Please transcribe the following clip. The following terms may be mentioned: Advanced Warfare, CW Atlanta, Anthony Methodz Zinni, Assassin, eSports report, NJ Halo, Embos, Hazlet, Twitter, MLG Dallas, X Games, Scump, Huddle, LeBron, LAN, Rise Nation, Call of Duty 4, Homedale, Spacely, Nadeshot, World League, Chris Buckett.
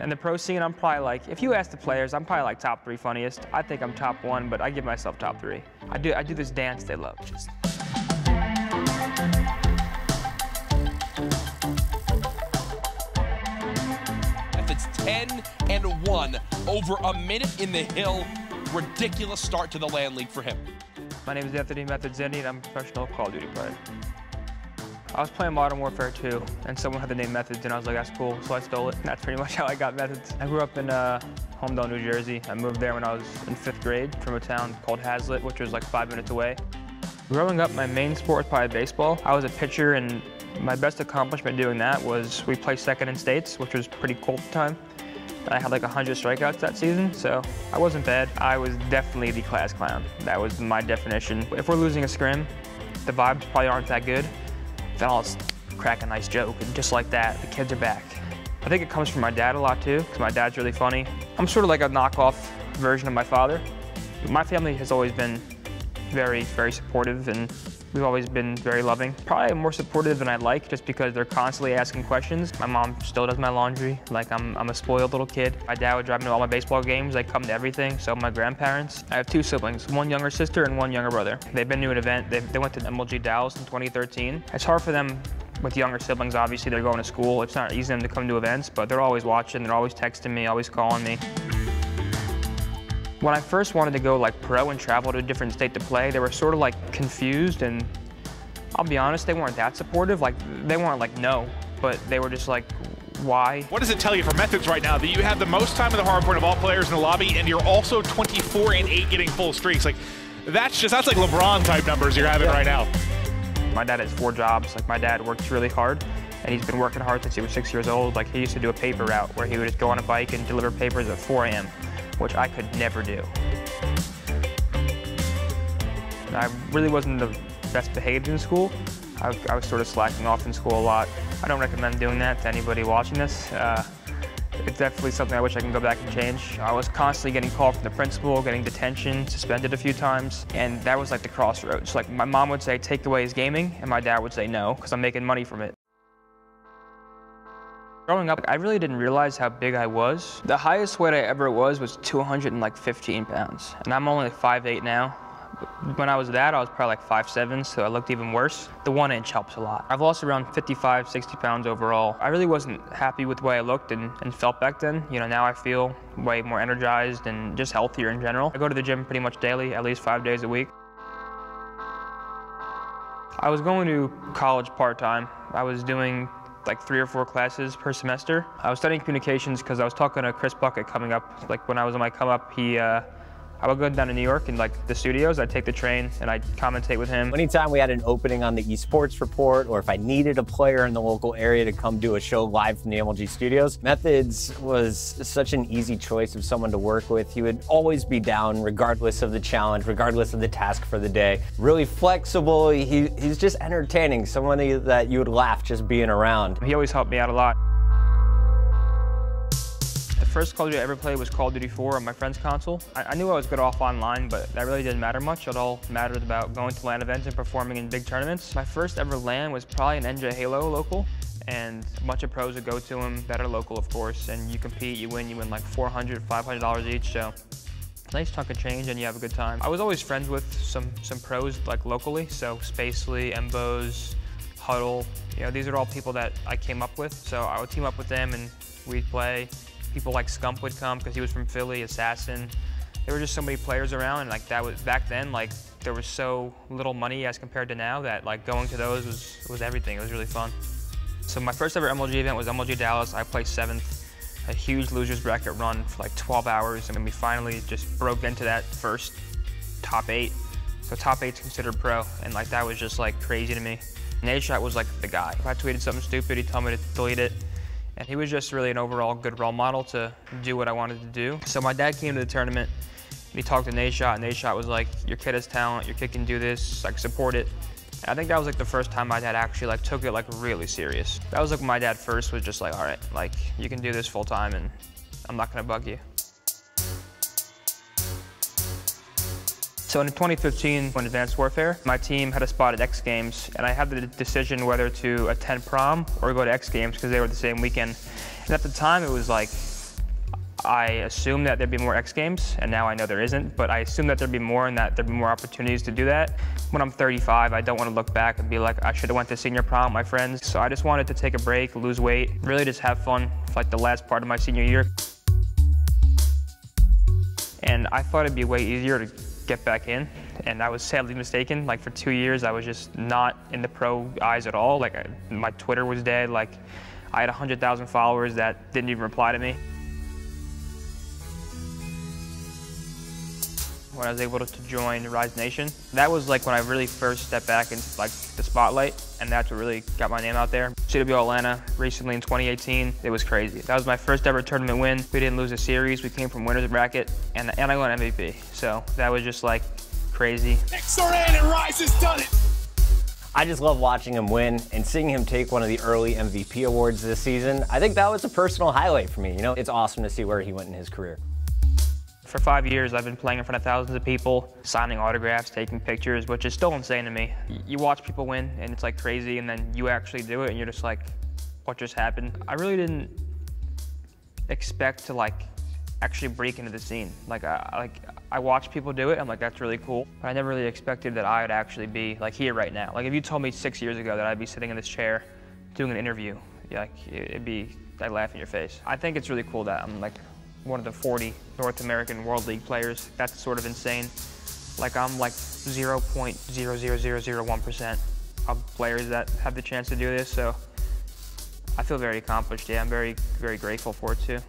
And the pro scene, I'm probably like, if you ask the players, I'm probably like top three funniest. I think I'm top one, but I give myself top three. I do this dance they love. Just... If it's 10-1 over a minute in the hill, ridiculous start to the LAN League for him. My name is Anthony Methodz Zinni, and I'm a professional Call of Duty player. I was playing Modern Warfare 2, and someone had the name Methodz, and I was like, that's cool, so I stole it. And that's pretty much how I got Methodz. I grew up in Homedale, New Jersey. I moved there when I was in 5th grade from a town called Hazlet, which was like 5 minutes away. Growing up, my main sport was probably baseball. I was a pitcher, and my best accomplishment doing that was we played second in states, which was pretty cool at the time. I had like 100 strikeouts that season, so I wasn't bad. I was definitely the class clown. That was my definition. If we're losing a scrim, the vibes probably aren't that good. Then I'll crack a nice joke, and just like that, the kids are back. I think it comes from my dad a lot too, because my dad's really funny. I'm sort of like a knockoff version of my father. My family has always been very, very supportive, and we've always been very loving. Probably more supportive than I like, just because they're constantly asking questions. My mom still does my laundry. Like, I'm a spoiled little kid. My dad would drive me to all my baseball games. They come to everything, so my grandparents. I have two siblings, one younger sister and one younger brother. They've been to an event. They went to MLG Dallas in 2013. It's hard for them with younger siblings, obviously. They're going to school. It's not easy for them to come to events, but they're always watching. They're always texting me, always calling me. When I first wanted to go like pro and travel to a different state to play, they were sort of like confused, and I'll be honest, they weren't that supportive. Like, they weren't like no, but they were just like, why? What does it tell you for Methodz right now that you have the most time in the hardpoint of all players in the lobby, and you're also 24-8 getting full streaks? Like, that's like LeBron type numbers you're having right now. My dad has 4 jobs. Like, my dad works really hard, and he's been working hard since he was 6 years old. Like, he used to do a paper route where he would just go on a bike and deliver papers at 4 a.m. which I could never do. I really wasn't the best behaved in school. I was sort of slacking off in school a lot. I don't recommend doing that to anybody watching this. It's definitely something I wish I can go back and change. I was constantly getting called from the principal, getting detention, suspended a few times, and that was like the crossroads. Like, my mom would say, take away his gaming, and my dad would say no, because I'm making money from it. Growing up, I really didn't realize how big I was. The highest weight I ever was 215 pounds, and I'm only like 5'8 now. When I was that, I was probably like 5'7, so I looked even worse. The 1 inch helps a lot. I've lost around 55, 60 pounds overall. I really wasn't happy with the way I looked and felt back then. You know, now I feel way more energized and just healthier in general. I go to the gym pretty much daily, at least 5 days a week. I was going to college part-time. I was doing like 3 or 4 classes per semester. I was studying communications because I was talking to Chris Buckett coming up. Like, when I was on my come up, I would go down to New York and like the studios, I'd take the train and I'd commentate with him. Anytime we had an opening on the eSports report, or if I needed a player in the local area to come do a show live from the MLG studios, Methodz was such an easy choice of someone to work with. He would always be down regardless of the challenge, regardless of the task for the day. Really flexible, he's just entertaining, somebody that you would laugh just being around. He always helped me out a lot. The first Call of Duty I ever played was Call of Duty 4 on my friend's console. I knew I was good off online, but that really didn't matter much. It all mattered about going to LAN events and performing in big tournaments. My first ever LAN was probably an NJ Halo local, and a bunch of pros would go to them that are local, of course, and you compete, you win like $400, $500 each, so nice chunk of change and you have a good time. I was always friends with some pros like locally, so Spacely, Embos, Huddle, you know, these are all people that I came up with, so I would team up with them and we'd play. People like Scump would come because he was from Philly, Assassin. There were just so many players around, and like that was back then. Like, there was so little money as compared to now that like going to those was everything. It was really fun. So my first ever MLG event was MLG Dallas. I placed 7th. A huge losers bracket run for like 12 hours, and then we finally just broke into that first top 8. So top 8's considered pro, and like that was just like crazy to me. Nadeshot was like the guy. If I tweeted something stupid, he told me to delete it. And he was just really an overall good role model to do what I wanted to do. So my dad came to the tournament, and he talked to Nadeshot, and Nadeshot was like, your kid has talent, your kid can do this, like, support it. And I think that was like the first time my dad actually like took it like really serious. That was like when my dad first was just like, all right, like, you can do this full time, and I'm not gonna bug you. So in 2015, when Advanced Warfare, my team had a spot at X Games, and I had the decision whether to attend prom or go to X Games because they were the same weekend. And at the time, it was like I assume that there'd be more X Games, and now I know there isn't, but I assume that there'd be more and that there'd be more opportunities to do that. When I'm 35, I don't want to look back and be like, I should have went to senior prom with my friends. So I just wanted to take a break, lose weight, really just have fun for like the last part of my senior year. And I thought it'd be way easier to get back in, and I was sadly mistaken. Like for 2 years, I was just not in the pro eyes at all. Like my Twitter was dead. Like I had 100,000 followers that didn't even reply to me. When I was able to join Rise Nation, that was like when I really first stepped back into like the spotlight, and that's what really got my name out there. CW Atlanta recently in 2018, it was crazy. That was my first ever tournament win. We didn't lose a series. We came from winner's bracket, and I won MVP. So that was just like crazy. And Rise has done it. I just love watching him win and seeing him take one of the early MVP awards this season. I think that was a personal highlight for me. You know, it's awesome to see where he went in his career. For 5 years, I've been playing in front of thousands of people, signing autographs, taking pictures, which is still insane to me. You watch people win, and it's like crazy, and then you actually do it, and you're just like, what just happened? I really didn't expect to like actually break into the scene. Like I watch people do it, I'm like, that's really cool. But I never really expected that I would actually be like here right now. Like if you told me 6 years ago that I'd be sitting in this chair doing an interview, like it'd be, I'd laugh in your face. I think it's really cool that I'm like one of the 40 North American World League players. That's sort of insane. Like I'm like 0.00001% of players that have the chance to do this. So I feel very accomplished. Yeah, I'm very, very grateful for it too.